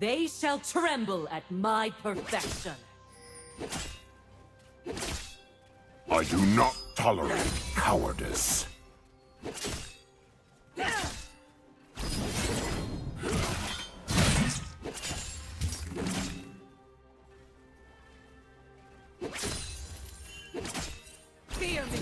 They shall tremble at my perfection. I do not tolerate cowardice. Fear me.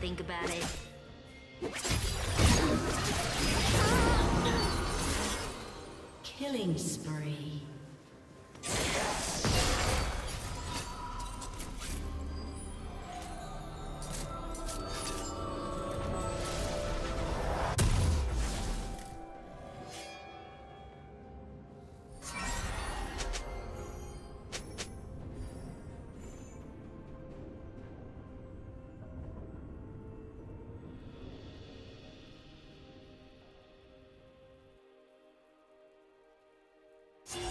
Think about it. Killing spree. Here.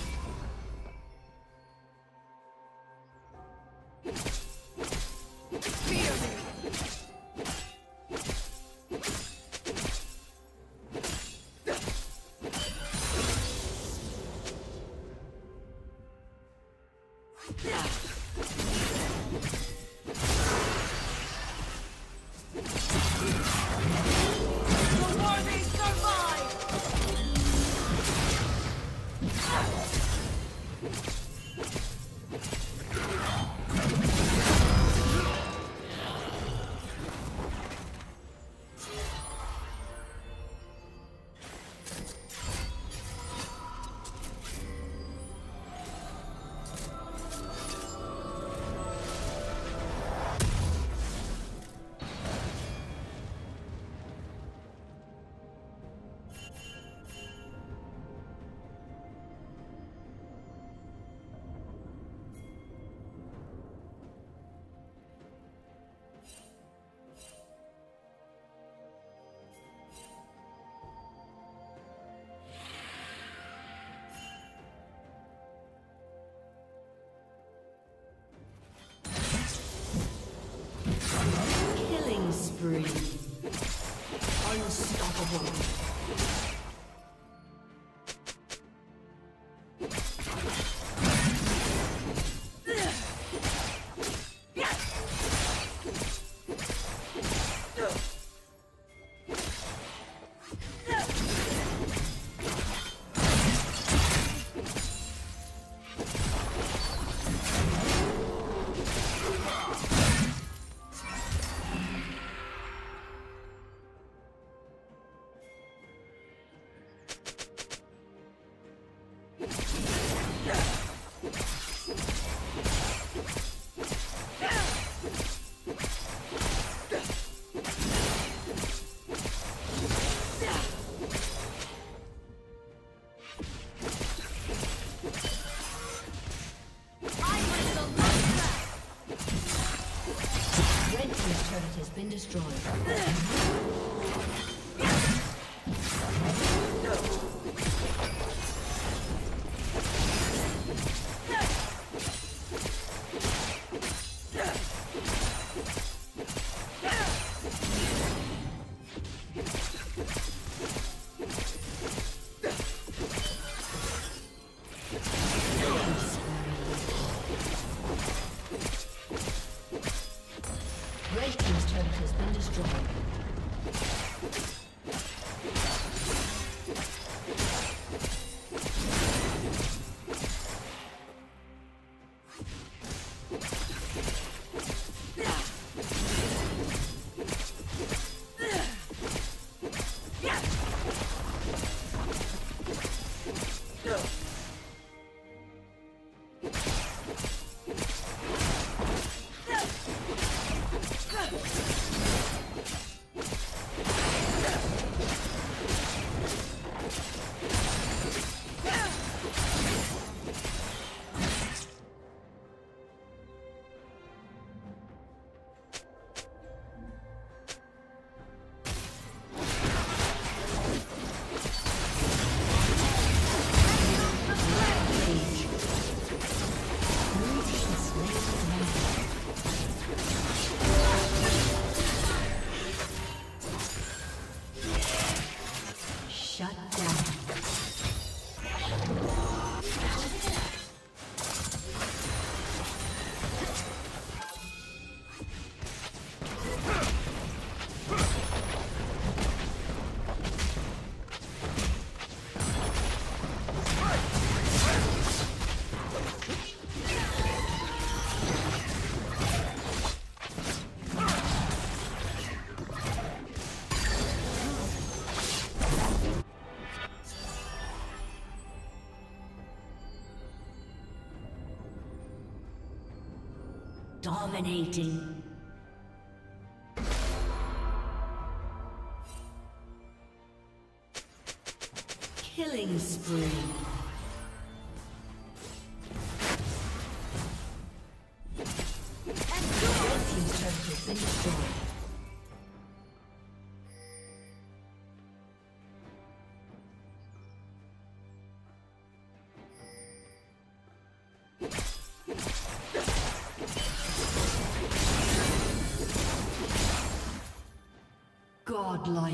Three. Unstoppable. Destroyed. Dominating. Killing spree. And your team's turret has been destroyed. godlike.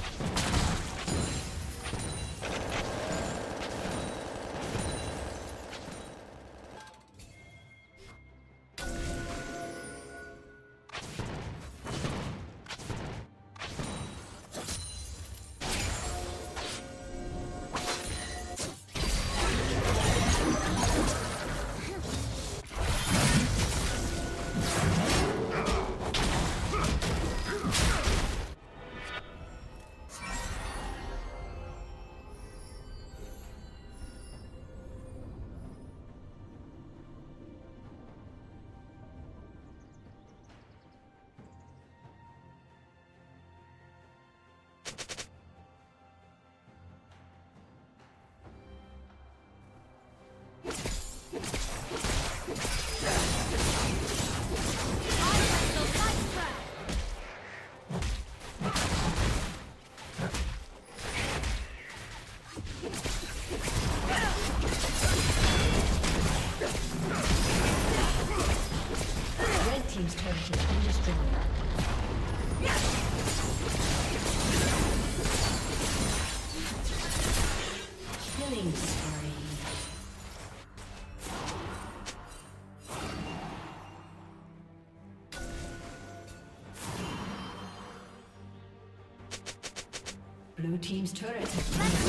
Blue team's turret has been destroyed.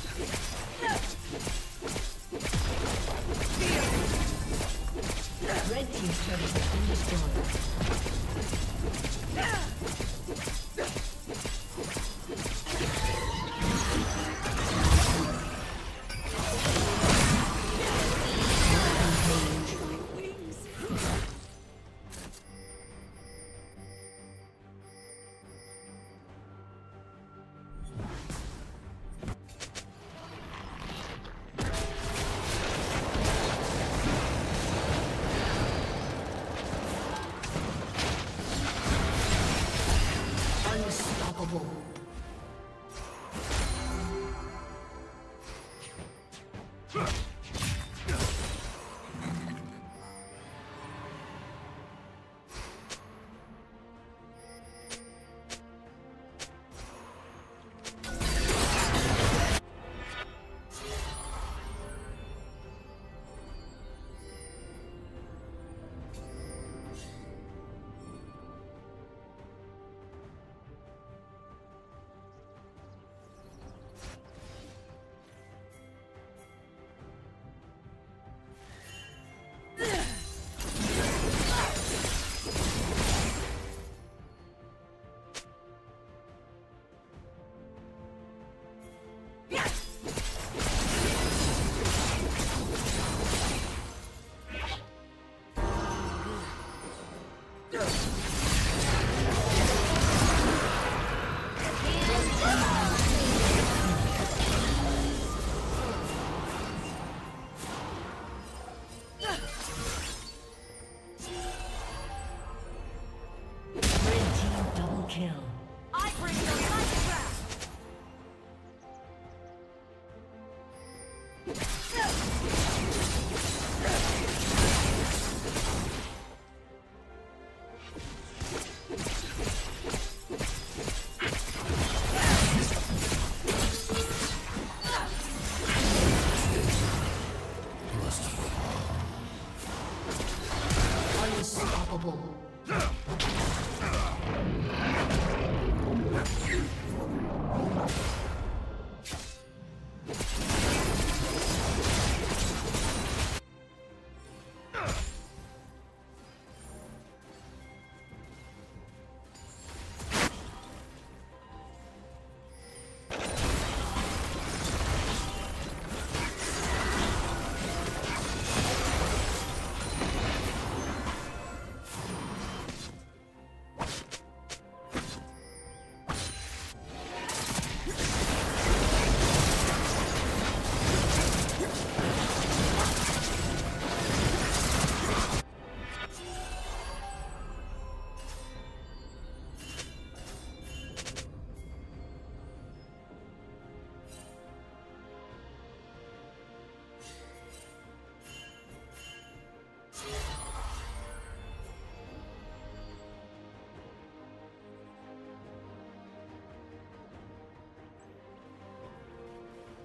Blue team's turret has been destroyed.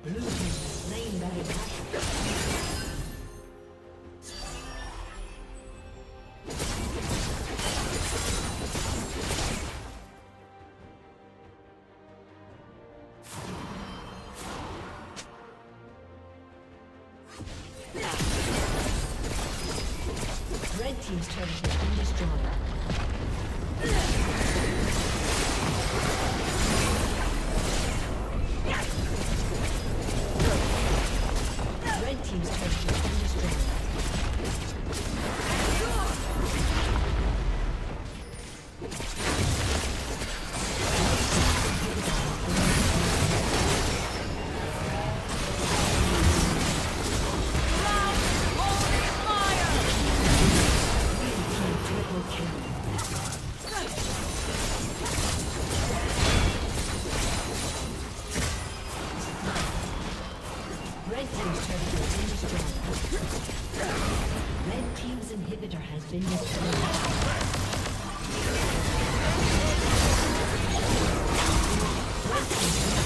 Blue team slain by attack. Let's go.